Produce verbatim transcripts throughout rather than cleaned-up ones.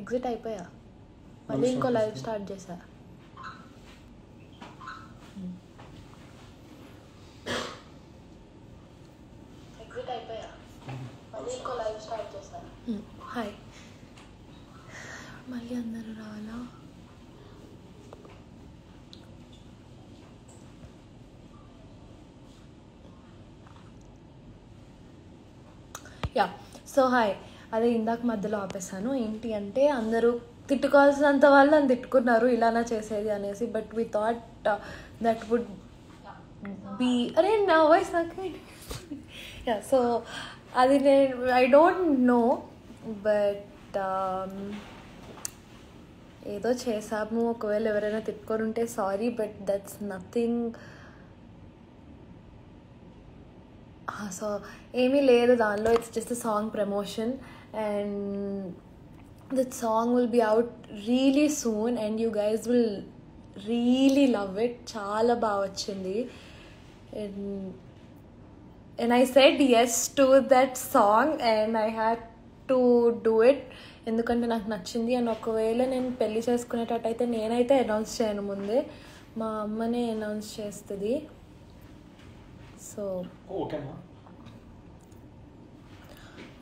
Exit అయిపోయా, మళ్ళీ ఇంకో లైవ్ స్టార్ట్ చేశా. ఎగ్జిట్ అయిపోయా మళ్ళీ ఇంకో లైవ్ స్టార్ట్ చేశా. హాయ్, మళ్ళీ అందరూ రావాలా? Yeah, so hi. అదే ఇందాక మధ్యలో ఆపేసాను. ఏంటి అంటే అందరూ తిట్టుకోవాల్సినంత వాళ్ళు నన్ను తిట్టుకున్నారు, ఇలానా చేసేది అనేసి. But we thought that would be, అరే నా వాయిస్ నాకు. యా, సో అది నేను ఐ డోంట్ నో, బట్ ఏదో చేసాము. ఒకవేళ ఎవరైనా తిట్టుకొని ఉంటే sorry, but that's nothing. So ఏమీ లేదు దానిలో, it's just song promotion and that song will be out really soon and you guys will really love it. చాలా బాగా వచ్చింది. And I said yes to that song and I had to do it, ఎందుకంటే నాకు నచ్చింది. And ఒకవేళ నేను పెళ్ళి చేసుకునేటట్టయితే నేనైతే అనౌన్స్ చేయను ముందే, మా అమ్మనే అనౌన్స్ చేస్తుంది. సో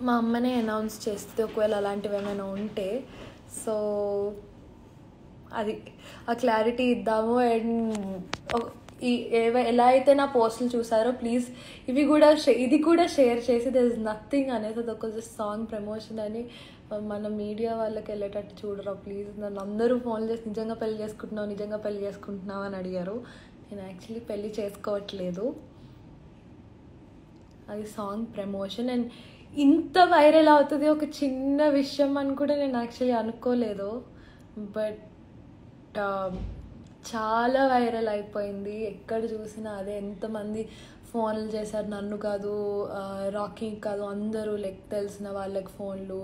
మా అమ్మనే అనౌన్స్ చేస్తుంది ఒకవేళ అలాంటివి ఏమైనా ఉంటే. సో అది ఆ క్లారిటీ ఇద్దాము. అండ్ ఏవై ఎలా అయితే నా పోస్టులు చూసారో ప్లీజ్ ఇవి కూడా ఇది కూడా షేర్ చేసి, దర్ ఇస్ నథింగ్ అనేది అది ఒక జస్ట్ సాంగ్ ప్రమోషన్ అని మన మీడియా వాళ్ళకి వెళ్ళేటట్టు చూడరా ప్లీజ్. నన్ను అందరూ ఫోన్ చేసి నిజంగా పెళ్ళి చేసుకుంటున్నావు నిజంగా పెళ్ళి చేసుకుంటున్నావు అని అడిగారు. నేను యాక్చువల్లీ పెళ్ళి చేసుకోవట్లేదు, అది సాంగ్ ప్రమోషన్. అండ్ ఇంత వైరల్ అవుతుంది ఒక చిన్న విషయం అని కూడా నేను యాక్చువల్లీ అనుకోలేదు, బట్ చాలా వైరల్ అయిపోయింది. ఎక్కడ చూసినా అదే, ఎంతమంది ఫోన్లు చేశారు. నన్ను కాదు, రాకింగ్ కాదు, అందరూ లైక్ తెలిసిన వాళ్ళకి ఫోన్లు,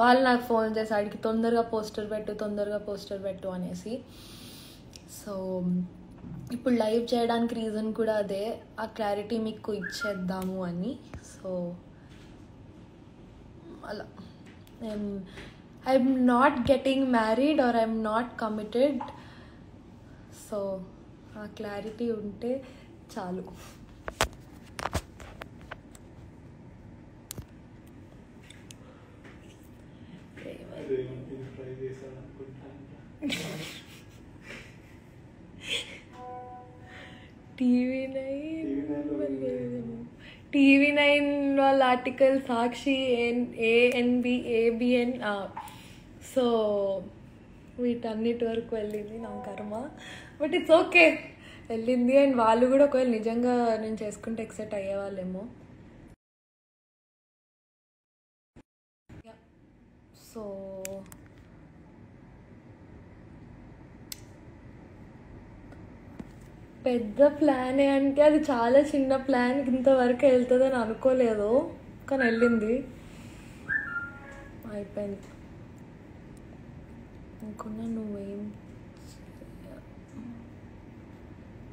వాళ్ళు నాకు ఫోన్ చేసి అడిగి తొందరగా పోస్టర్ పెట్టు తొందరగా పోస్టర్ పెట్టు అనేసి. సో ఇప్పుడు లైవ్ చేయడానికి రీజన్ కూడా అదే, ఆ క్లారిటీ మీకు ఇచ్చేద్దాము అని. సో అలా and I'm not getting married or I'm not committed. So ఆ క్లారిటీ ఉంటే చాలు. టీవీ నైన్ టీవీ నైన్ వాళ్ళ article Sakshi N ANB ABN. So వీటన్నిటి వరకు వెళ్ళింది నా కర్మ, బట్ ఇట్స్ ఓకే, వెళ్ళింది. అండ్ వాళ్ళు కూడా ఒకవేళ నిజంగా నేను చేసుకుంటే ఎక్సైట్ అయ్యేవాళ్ళేమో. సో పెద్ద ప్లానే అంటే అది చాలా చిన్న ప్లాన్, ఇంతవరకు వెళ్తుందని అనుకోలేదు, కానీ వెళ్ళింది, అయిపోయింది. అనుకున్నా నువ్వేం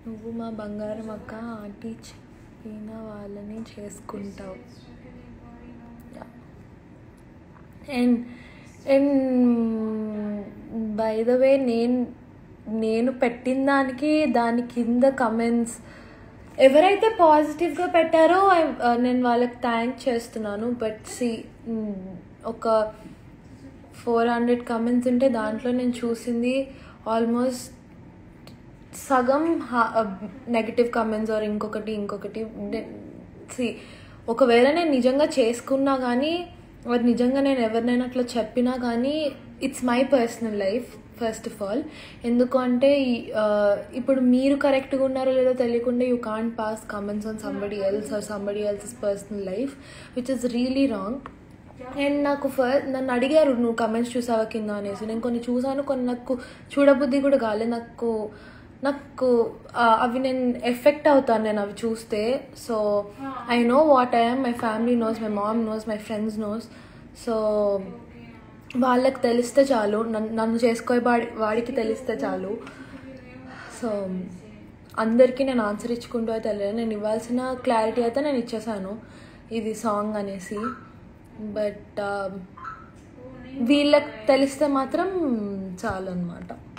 నువ్వు మా బంగారం అక్క ఆంటీ చెప్పిన వాళ్ళని చేసుకుంటావు. And and by the way, నేను నేను పెట్టిన దానికి దాని కింద కమెంట్స్ ఎవరైతే పాజిటివ్గా పెట్టారో నేను వాళ్ళకి థ్యాంక్ చేస్తున్నాను. బట్ సి ఒక ఫోర్ హండ్రెడ్ కమెంట్స్ ఉంటే దాంట్లో నేను చూసింది ఆల్మోస్ట్ సగం నెగిటివ్ కమెంట్స్ ఆర్ ఇంకొకటి ఇంకొకటి. సి ఒకవేళ నేను నిజంగా చేసుకున్నా కానీ, నిజంగా నేను ఎవరినైనా అట్లా చెప్పినా కానీ, it's my personal life first of all. ఎందుకు అంటే ఇప్పుడు మీరు కరెక్ట్గా ఉన్నారో లేదో తెలియకుండా you can't pass comments on somebody else or somebody else personal life, which is really wrong. And నాకు ఫస్ట్ నన్ను అడిగారు నువ్వు కమెంట్స్ చూసావా కింద అనేసి. నేను కొన్ని చూసాను, కొన్ని నాకు చూడబుద్ధి కూడా కాలేదు. నాకు నాకు అవి నేను ఎఫెక్ట్ అవుతాను నేను అవి చూస్తే. So I know what I am, my family knows, my mom knows, my friends knows. So వాళ్ళకి తెలిస్తే చాలు, నన్ను నన్ను చేసుకోబోయే వాడి వాడికి తెలిస్తే చాలు. సో అందరికీ నేను ఆన్సర్ ఇచ్చుకుంటూ అయితే వెళ్ళాను. నేను ఇవ్వాల్సిన క్లారిటీ అయితే నేను ఇచ్చేసాను ఇది సాంగ్ అనేసి. బట్ వీళ్ళకి తెలిస్తే మాత్రం చాలు అన్నమాట.